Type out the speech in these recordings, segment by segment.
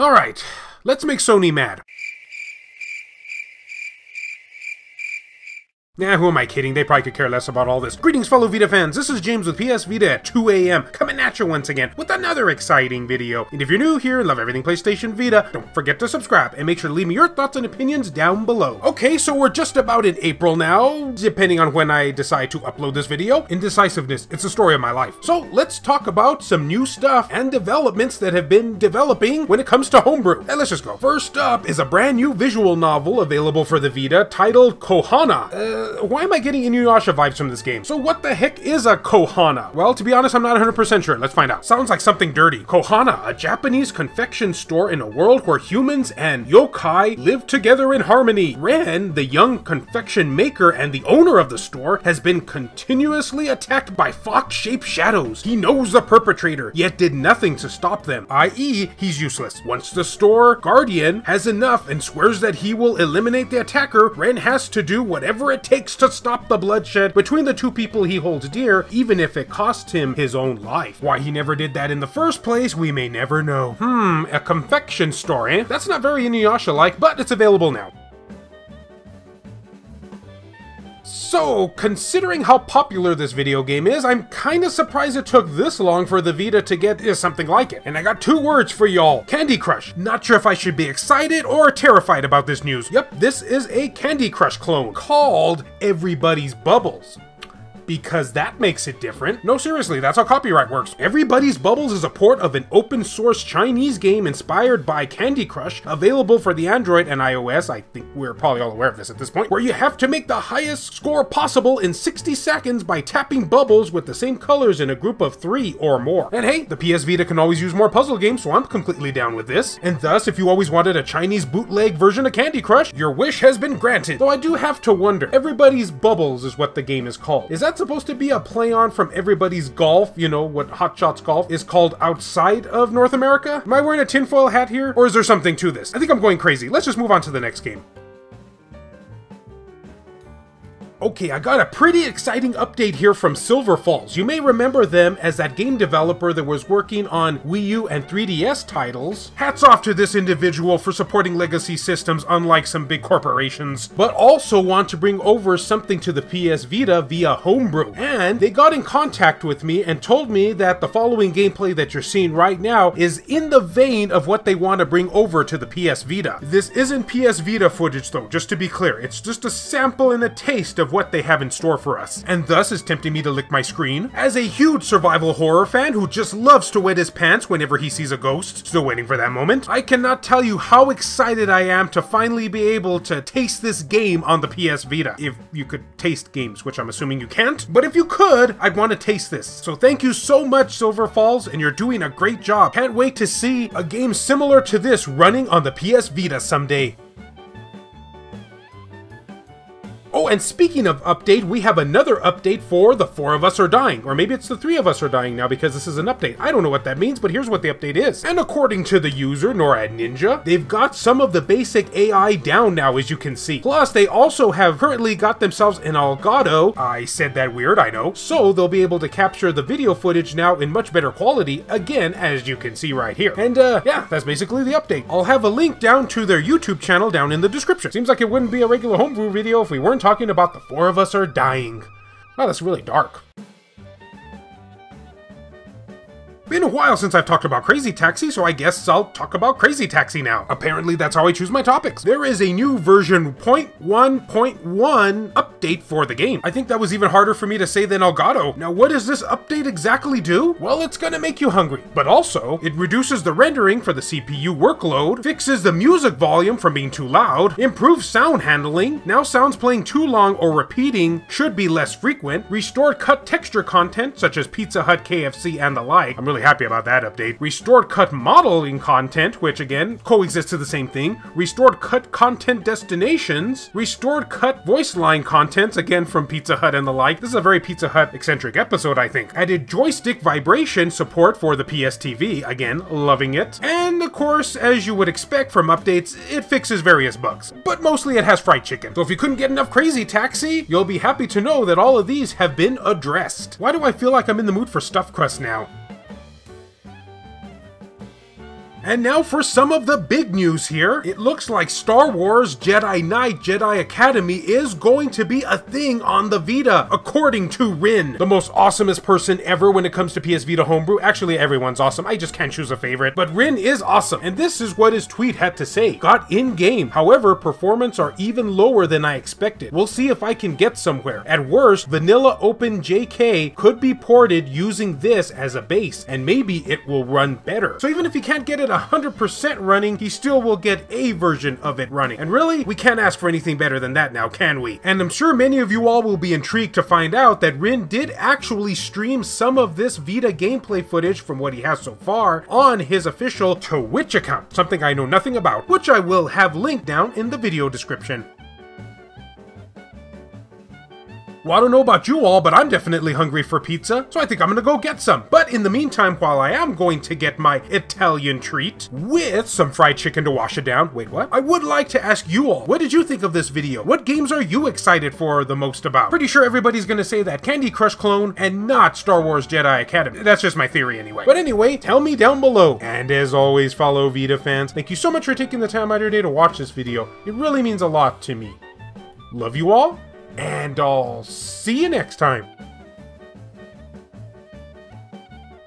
Alright, let's make Sony mad. Nah, who am I kidding? They probably could care less about all this. Greetings, fellow Vita fans. This is James with PS Vita at 2 a.m. coming at you once again with another exciting video. And if you're new here and love everything PlayStation Vita, don't forget to subscribe and make sure to leave me your thoughts and opinions down below. Okay, so we're just about in April now, depending on when I decide to upload this video. Indecisiveness, it's the story of my life. So let's talk about some new stuff and developments that have been developing when it comes to homebrew. Now, let's just go. First up is a brand new visual novel available for the Vita titled Kohana. Why am I getting Inuyasha vibes from this game? So what the heck is a Kohana? Well, to be honest, I'm not 100% sure. Let's find out. Sounds like something dirty. Kohana, a Japanese confection store in a world where humans and yokai live together in harmony. Rin, the young confection maker and the owner of the store, has been continuously attacked by fox-shaped shadows. He knows the perpetrator, yet did nothing to stop them, i.e. he's useless. Once the store guardian has enough and swears that he will eliminate the attacker, Rin has to do whatever it takes to stop the bloodshed between the two people he holds dear, even if it costs him his own life. Why he never did that in the first place, we may never know. A confection store, eh? That's not very Inuyasha-like, but it's available now. So, considering how popular this video game is, I'm kinda surprised it took this long for the Vita to get something like it. And I got two words for y'all. Candy Crush. Not sure if I should be excited or terrified about this news. Yep, this is a Candy Crush clone called Everybody's Bubbles. Because that makes it different. No, seriously, that's how copyright works. Everybody's Bubbles is a port of an open-source Chinese game inspired by Candy Crush, available for the Android and iOS. I think we're probably all aware of this at this point, where you have to make the highest score possible in 60 seconds by tapping bubbles with the same colors in a group of 3 or more. And hey, the PS Vita can always use more puzzle games, so I'm completely down with this. And thus, if you always wanted a Chinese bootleg version of Candy Crush, your wish has been granted. Though I do have to wonder, Everybody's Bubbles is what the game is called. Is that supposed to be a play on from Everybody's Golf, you know, what Hot Shots Golf is called outside of North America? Am I wearing a tinfoil hat here? Or is there something to this? I think I'm going crazy. Let's just move on to the next game. Okay, I got a pretty exciting update here from Silver Falls. You may remember them as that game developer that was working on Wii U and 3DS titles. Hats off to this individual for supporting legacy systems unlike some big corporations, but also want to bring over something to the PS Vita via homebrew. And they got in contact with me and told me that the following gameplay that you're seeing right now is in the vein of what they want to bring over to the PS Vita. This isn't PS Vita footage though, just to be clear. It's just a sample and a taste of what they have in store for us, and thus is tempting me to lick my screen. As a huge survival horror fan who just loves to wet his pants whenever he sees a ghost, still waiting for that moment, I cannot tell you how excited I am to finally be able to taste this game on the PS Vita. If you could taste games, which I'm assuming you can't, but if you could, I'd want to taste this. So thank you so much, Silver Falls, and you're doing a great job. Can't wait to see a game similar to this running on the PS Vita someday. Oh, and speaking of update, we have another update for The Four of Us Are Dying. Or maybe it's The Three of Us Are Dying now because this is an update. I don't know what that means, but here's what the update is. And according to the user, NORAD Ninja, they've got some of the basic AI down now, as you can see. Plus, they also have currently got themselves an Elgato. I said that weird, I know. So they'll be able to capture the video footage now in much better quality, again, as you can see right here. And yeah, that's basically the update. I'll have a link down to their YouTube channel down in the description. Seems like it wouldn't be a regular homebrew video if we weren't talking about The Four of Us Are Dying. Wow, that's really dark. Been a while since I've talked about Crazy Taxi, so I guess I'll talk about Crazy Taxi now. Apparently that's how I choose my topics. There is a new version 0.1.1 update for the game. I think that was even harder for me to say than Elgato. Now what does this update exactly do? Well, it's gonna make you hungry. But also, it reduces the rendering for the CPU workload, fixes the music volume from being too loud, improves sound handling, now sounds playing too long or repeating should be less frequent, restored cut texture content such as Pizza Hut, KFC, and the like. I'm really happy about that update. Restored cut modeling content, which again coexists to the same thing. Restored cut content destinations. Restored cut voice line contents, again from Pizza Hut and the like. This is a very Pizza Hut eccentric episode, I think. Added joystick vibration support for the PS TV, again loving it. And of course, as you would expect from updates, it fixes various bugs, but mostly it has fried chicken. So if you couldn't get enough Crazy Taxi, you'll be happy to know that all of these have been addressed. Why do I feel like I'm in the mood for stuffed crust now? And now for some of the big news here. It looks like Star Wars Jedi Knight Jedi Academy is going to be a thing on the Vita, according to Rin, the most awesomest person ever when it comes to PS Vita homebrew. Actually, everyone's awesome. I just can't choose a favorite. But Rin is awesome, and this is what his tweet had to say. Got in-game. However, performance are even lower than I expected. We'll see if I can get somewhere. At worst, vanilla OpenJK could be ported using this as a base, and maybe it will run better. So even if you can't get it 100% running, he still will get a version of it running. And really, we can't ask for anything better than that now, can we? And I'm sure many of you all will be intrigued to find out that Rin did actually stream some of this Vita gameplay footage from what he has so far on his official Twitch account, something I know nothing about, which I will have linked down in the video description. Well, I don't know about you all, but I'm definitely hungry for pizza, so I think I'm gonna go get some. But in the meantime, while I am going to get my Italian treat with some fried chicken to wash it down, wait, what? I would like to ask you all, what did you think of this video? What games are you excited for the most about? Pretty sure everybody's gonna say that Candy Crush clone and not Star Wars Jedi Academy. That's just my theory anyway. But anyway, tell me down below. And as always, fellow Vita fans, thank you so much for taking the time out of your day to watch this video. It really means a lot to me. Love you all. And I'll see you next time.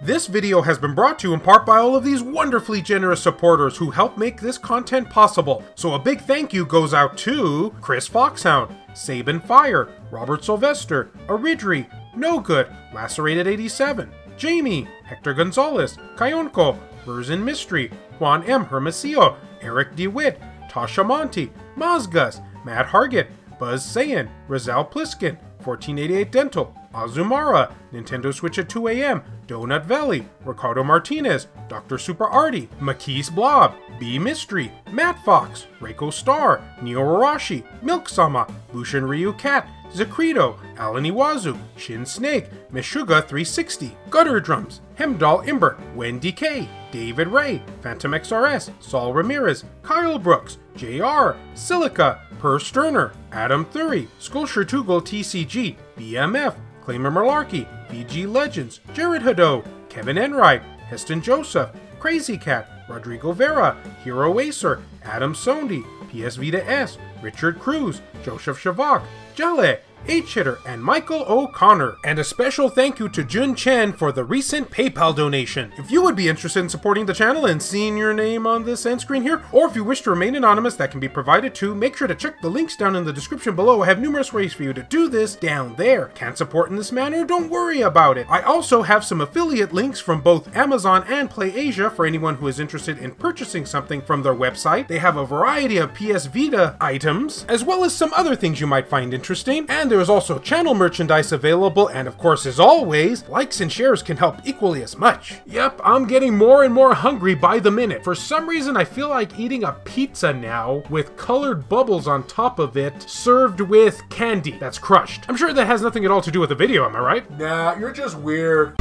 This video has been brought to you in part by all of these wonderfully generous supporters who help make this content possible. So a big thank you goes out to Chris Foxhound, Sabin Fire, Robert Sylvester, Aridri, No Good, Lacerated87, Jamie, Hector Gonzalez, Kayonko, Burzin Mystery, Juan M. Hermesillo, Eric DeWitt, Tasha Monty, Mazgas, Matt Hargett, Buzz Saiyan, Rizal Pliskin, 1488 Dental, Azumara, Nintendo Switch at 2 AM, Donut Valley, Ricardo Martinez, Dr. Super Artie, Makis Blob, B Mystery, Matt Fox, Reiko Star, Neo Arashi, Milk Sama, Lucian Ryu Cat, Zacrito, Alan Iwazu, Shin Snake, Meshuga360, Gutter Drums, Hemdall Imbert, Wendy K, David Ray, Phantom XRS, Saul Ramirez, Kyle Brooks, JR, Silica, Per Sterner, Adam Thury, Skulcher Tugel TCG, BMF, Claimer Malarkey, BG Legends, Jared Hado, Kevin Enright, Heston Joseph, Crazy Cat, Rodrigo Vera, Hero Acer, Adam Sondy, PS Vita S, Richard Cruz, Joseph Shavak, Jale, H-Hitter, and Michael O'Connor. And a special thank you to Jun Chen for the recent PayPal donation. If you would be interested in supporting the channel and seeing your name on this end screen here, or if you wish to remain anonymous, that can be provided too. Make sure to check the links down in the description below. I have numerous ways for you to do this down there. Can't support in this manner? Don't worry about it. I also have some affiliate links from both Amazon and PlayAsia for anyone who is interested in purchasing something from their website. They have a variety of PS Vita items, as well as some other things you might find interesting. And there is also channel merchandise available, and of course, as always, likes and shares can help equally as much. Yep, I'm getting more and more hungry by the minute. For some reason, I feel like eating a pizza now with colored bubbles on top of it, served with candy that's crushed. I'm sure that has nothing at all to do with the video, am I right? Nah, you're just weird.